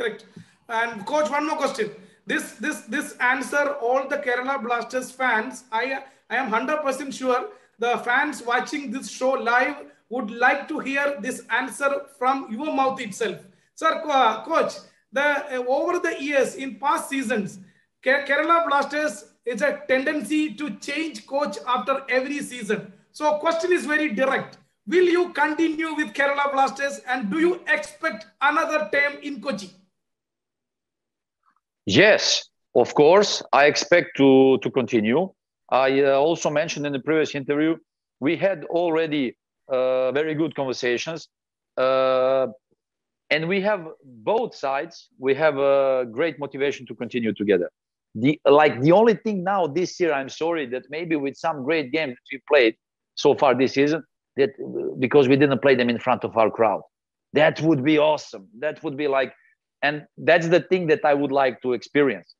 Correct. And coach, one more question. This answer, all the Kerala Blasters fans, I am 100% sure the fans watching this show live would like to hear this answer from your mouth itself. Sir, coach, over the years, in past seasons, Kerala Blasters is a tendency to change coach after every season. So question is very direct. Will you continue with Kerala Blasters and do you expect another term in Kochi? Yes, of course, I expect to continue. I also mentioned in the previous interview, we had already very good conversations. And we have both sides. We have a great motivation to continue together. The only thing now this year, I'm sorry, that maybe with some great games we played so far this season, that because we didn't play them in front of our crowd. That would be awesome. That would be like, and that's the thing that I would like to experience.